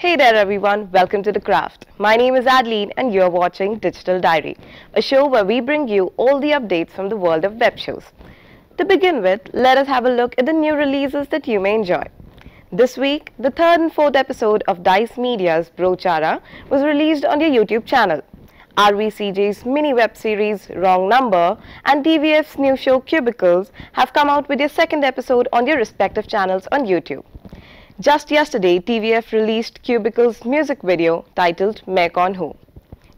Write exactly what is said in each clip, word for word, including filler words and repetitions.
Hey there everyone, welcome to The Kcraft. My name is Adeline and you're watching Digital Diary, a show where we bring you all the updates from the world of web shows. To begin with, let us have a look at the new releases that you may enjoy. This week, the third and fourth episode of Dice Media's Brochara was released on their YouTube channel. R V C J's mini web series Wrong Number and T V F's new show Cubicles have come out with their second episode on their respective channels on YouTube. Just yesterday, T V F released Cubicles' music video titled Meikon Hoo.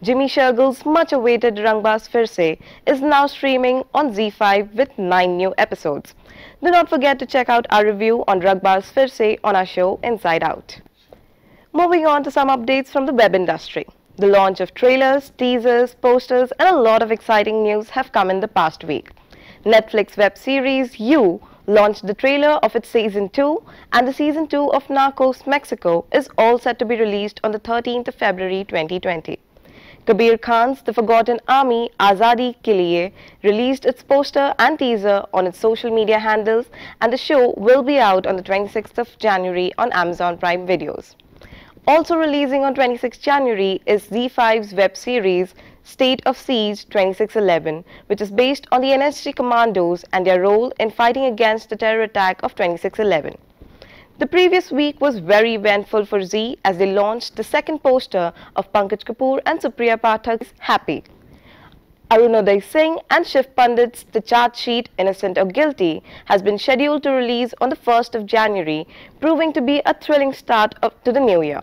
Jimmy Shergill's much-awaited Rangbaaz Phirse is now streaming on Zee five with nine new episodes. Do not forget to check out our review on Rangbaaz Phirse on our show Inside Out. Moving on to some updates from the web industry. The launch of trailers, teasers, posters and a lot of exciting news have come in the past week. Netflix web series You! Launched the trailer of its Season two and the Season two of Narcos Mexico is all set to be released on the thirteenth of February twenty twenty. Kabir Khan's The Forgotten Army Azadi Ke Liye released its poster and teaser on its social media handles and the show will be out on the twenty-sixth of January on Amazon Prime Videos. Also releasing on twenty-sixth of January is Zee five's web series State of Siege twenty-six eleven, which is based on the N S G commandos and their role in fighting against the terror attack of twenty-six eleven. The previous week was very eventful for Zee as they launched the second poster of Pankaj Kapoor and Supriya Pathak's Happy, Arunodai Singh and Shiv Pandit's The Chart Sheet Innocent or Guilty has been scheduled to release on the first of January, proving to be a thrilling start up to the new year.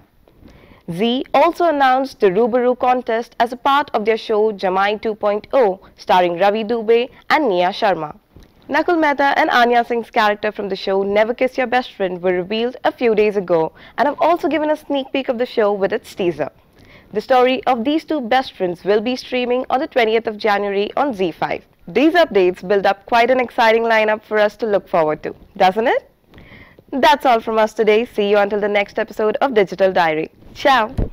Zee also announced the Rubaru contest as a part of their show Jamai two point oh starring Ravi Dubey and Nia Sharma. Nakul Mehta and Anya Singh's character from the show Never Kiss Your Best Friend were revealed a few days ago and have also given a sneak peek of the show with its teaser. The story of these two best friends will be streaming on the twentieth of January on Zee five. These updates build up quite an exciting lineup for us to look forward to, doesn't it? That's all from us today. See you until the next episode of Digital Diary. Ciao!